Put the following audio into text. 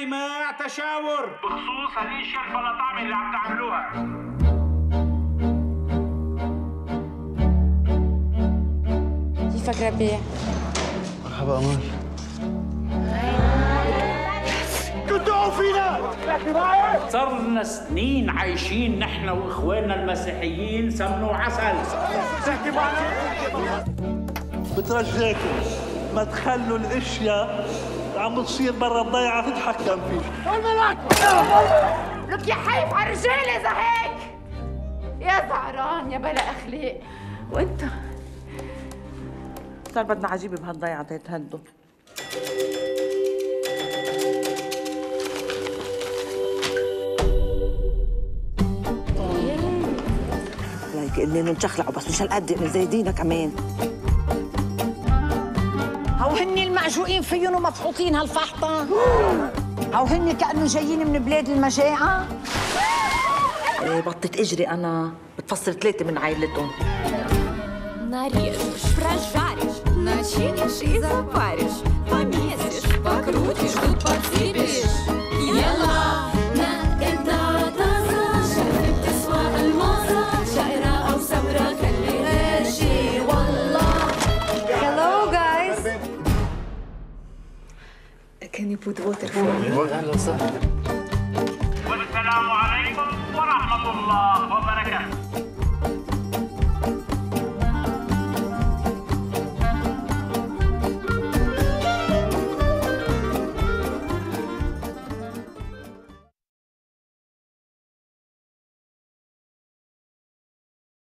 اجتماع تشاور بخصوص هذه الشرفة الطعمة اللي عم تعملوها. كيفك ربيع؟ مرحبا أمان. كنتوا فينا صرنا سنين عايشين نحن واخواننا المسيحيين سمن وعسل. بتحكي معنا؟ بترجاكم ما تخلوا الاشياء عم تصير برا الضيعة تتحكم فيه. الملك لك يا حيف على الرجال اذا هيك. يا زعران يا بلا اخلاق. وانت صار بدنا عجيبه بهالضيعة تتهدوا. ليك اننا نشخلعوا بس مش هالقد من زايدينا كمان. هو هن المعجوقين فيهم ومفحوطين هالفحطة. هو هن كأنه جايين من بلاد المجاعة. بطت اجري انا بتفصل 3 من عائلتهم. нарежешь, прожаришь, начинишь и запаришь, помесишь, покрутишь, подцепишь. Can you put water for me? والسلام عليكم ورحمة الله وبركاته.